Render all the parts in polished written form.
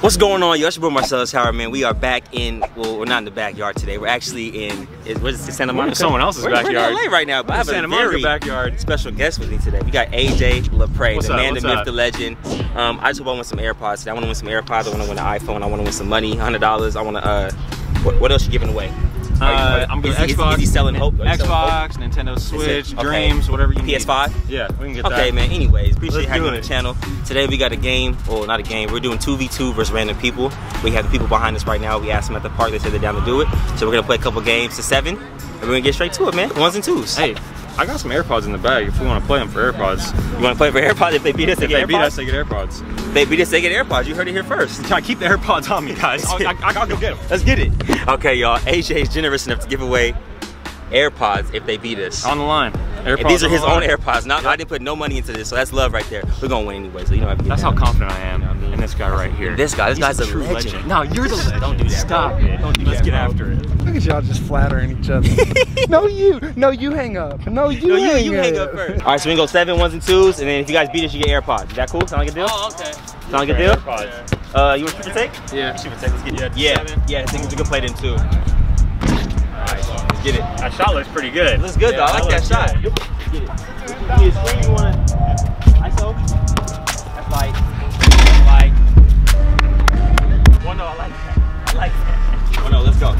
What's going on, y'all? It's your boy Marcelas Howard, man. We are back in, well, we're not in the backyard today. We're actually in, what is it, Santa Monica? Someone else's backyard. We're in LA right now, but I have a very backyard. Special guest with me today. We got AJ Lapray, the man, the myth, the legend. I just want to win some AirPods today. I want to win some AirPods. I want to win an iPhone. I want to win some money, $100. I want to, what else you giving away? I'm going to Xbox. Is he selling hope? Xbox, Nintendo Switch, Dreams, whatever you need. PS5? Yeah, we can get that. Okay, man. Anyways, appreciate having you on the channel. Today we got a game, or not a game, we're doing 2v2 versus random people. We have the people behind us right now. We asked them at the park, they said they're down to do it. So we're going to play a couple games to 7, and we're going to get straight to it, man. 1s and 2s. Hey, I got some AirPods in the bag if we want to play them for AirPods. You want to play for AirPods? If they beat us, they get AirPods? If they beat us, they get AirPods. They beat us, they get AirPods. You heard it here first. I'm trying to keep the AirPods on me, guys. I'll go get them. Let's get it. Okay, y'all. AJ is generous enough to give away AirPods if they beat us. On the line. AirPods, and these are his own AirPods. Not, yep. I didn't put no money into this, so that's love right there. We're going to win anyway, so you don't have to get That's down. How confident I am. And this guy right here. This guy's a true legend. No, you're the legend. Don't do that. Stop it. Don't do that. Let's get after it. Look at y'all just flattering each other. No, you. No, you hang up. No, you no, hang up. You hang up first. All right, so we can go 7, 1s, and 2s, and then if you guys beat us, you get AirPods. Is that cool? Sound like a deal? Oh, okay. Sound like a deal? AirPods. You want to shoot and take? Yeah. Shoot and take. Let's get Yeah, I think we can play them too. All right, let's get it. That shot looks pretty good. Looks good, though. I like that shot. Get it. You screen, you want to ISO? That's like... I like that. Oh no, let's go.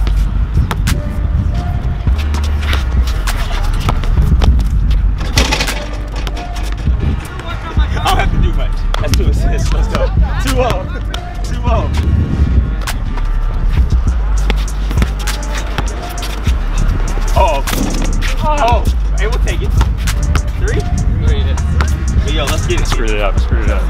I don't have to do much. That's 2 assists. Let's go. 2-0. 2-0. Oh. Oh. Hey, we'll take it. 3? But yo, let's get it. Screwed it up. Screwed it up.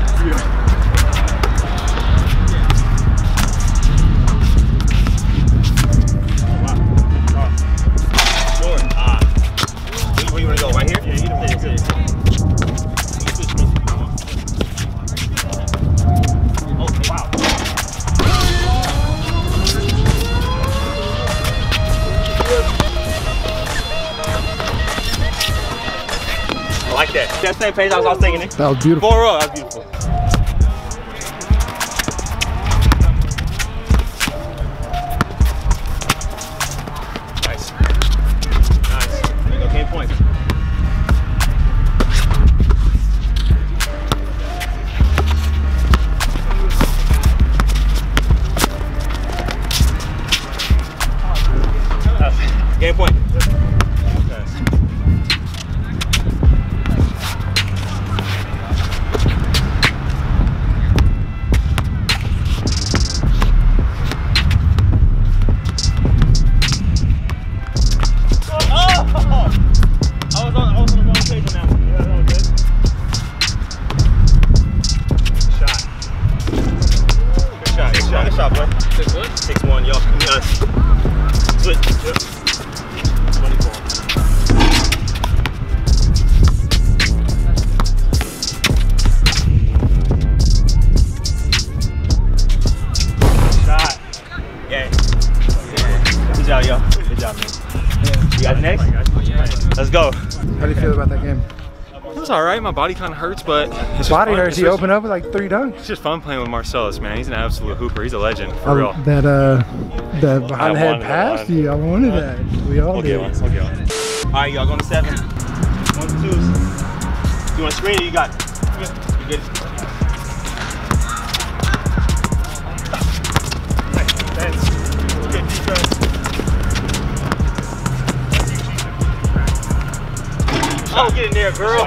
That same page I was thinking it. That was beautiful. 4-0, that was beautiful. Nice. Nice. There you go, game point. Game point. My body kind of hurts, but his body hurts. He opened up with like 3 dunks. It's just fun playing with Marcelas, man. He's an absolute hooper. He's a legend for real. That behind the head pass, I wanted that. We all did. All right, y'all going to 7, 1s, 2s. You want to screen? Or you got it. You good? Nice. Good defense. Oh, get in there, girl.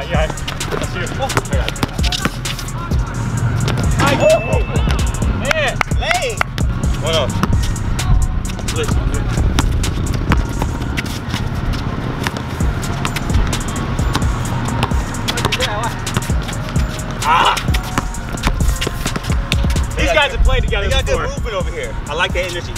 Man, lane. What up? Listen. Ah! These guys have played together before. They got good movement over here. I like that energy.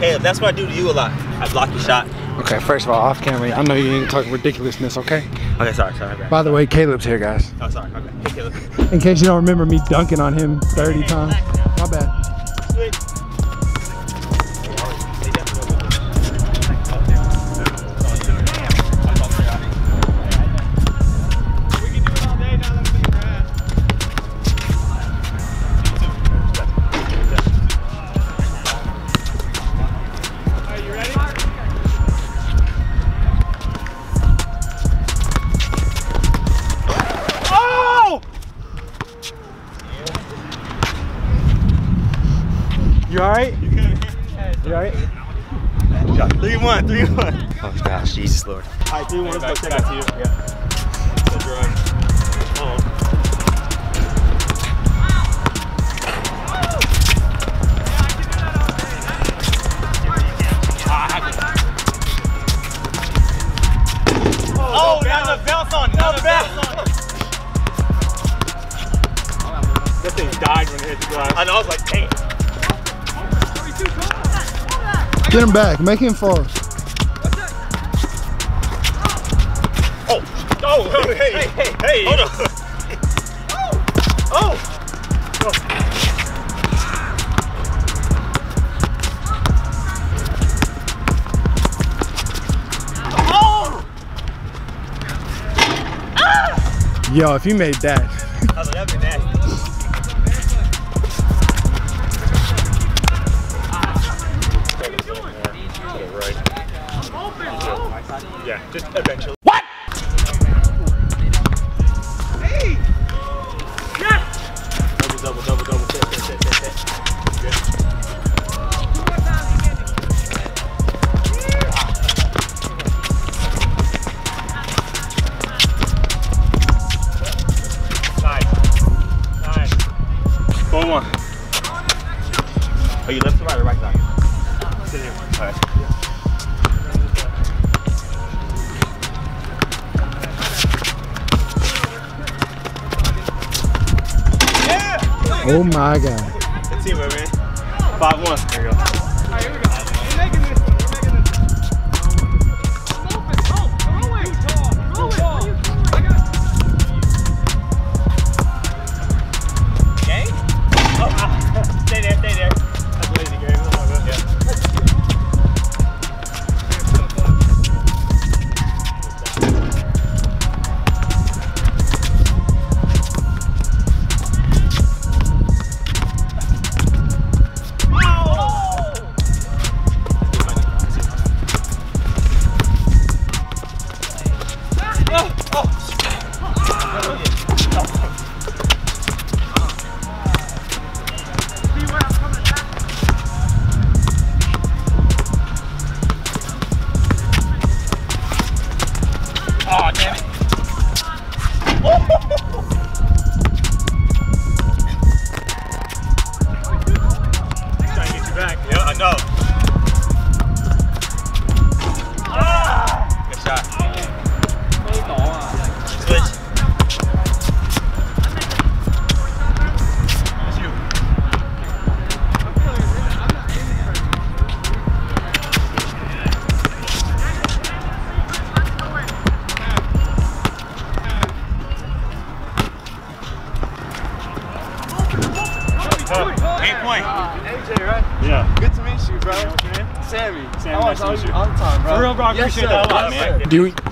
Caleb, that's what I do to you a lot. I block your shot. Okay, first of all, off camera, I know you ain't talking ridiculousness, okay? Okay, sorry. By the way, Caleb's here, guys. Oh, sorry, okay. Hey, Caleb. In case you don't remember me dunking on him 30 times. My bad. Sweet. You alright? You good? You alright? Yeah. 3-1, 3-1. Oh gosh, Jesus Lord. Alright, 3-1, let's go. Back to you. Yeah. So oh, now the bounce on, now the bounce on. That thing died when it hit the glass. I know, I was like, dang. Get him back, make him fall. Oh, oh, hey, hey, hey, hey. Hold on. Oh, oh. Oh. Yo, if you made that. Oh, that'd be nasty. What are you doing? Yeah, right. Open, yeah, just eventually. What? Hey! Yes! Double, double, double, double. Set. Good. Are you left side or right side? Sit here. Alright. Yeah! Oh my god. That's it, man. 5-1. There you go. Alright, here we go. We're making this one. We're making this one. It's open. Oh, throw it. Throw it. What are you doing? I got it. Okay? Oh, stay there, stay there.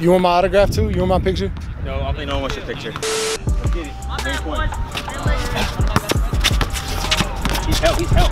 You want my autograph too? You want my picture? No, I think no one wants your picture. Let's get it. Point. He's help, he's help.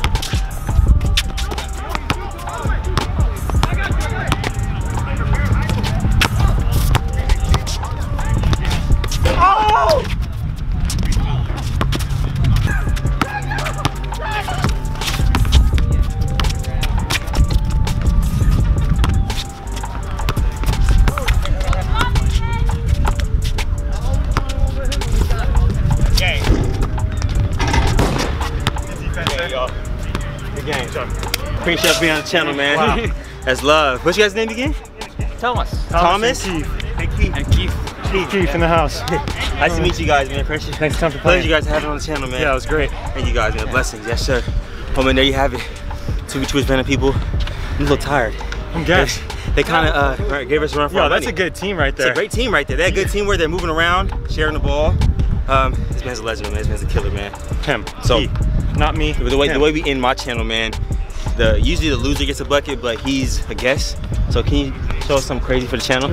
Appreciate y'all being on the channel, man. Wow. That's love. What's your guys' name again? Thomas. Thomas? And Keith. And Keith. And Keith. Keith in the house. Nice to meet you guys, man. Appreciate you. Thanks for coming. Pleasure you guys to have it on the channel, man. Yeah, it was great. Thank you guys, man. Blessings. Yes, sir. Oh, man, there you have it. 2v2 random people. I'm a little tired. I'm gassed. They kind of gave us a run for our money. That's a good team right there. It's a great team right there. They had a good team where they're moving around, sharing the ball. This man's a legend, man. This man's a killer, man. Him. So, he. Not me. The way we end my channel, man. Usually the loser gets a bucket, but he's a guest. So can you show us something crazy for the channel?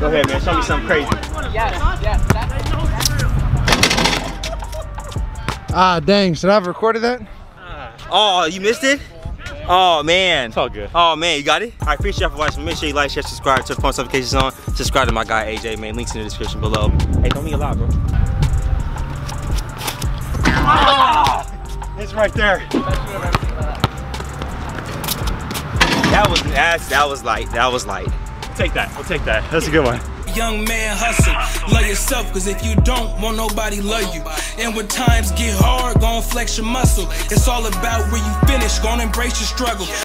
Go ahead, man. Show me something crazy. Yes, yes. Ah, dang. Should I have recorded that? Oh, you missed it? Oh, man. It's all good. Oh, man. You got it? All right. Appreciate y'all for watching. Make sure you like, share, subscribe, turn post notifications on. Subscribe to my guy, AJ, man. Links in the description below. Hey, don't be a lot, bro. Ah! It's right there. That was light. Take that, we'll take that. That's a good one. Young man, hustle, love yourself, cause if you don't, won't nobody love you. And when times get hard, gon' flex your muscle. It's all about where you finish, gon' embrace your struggle.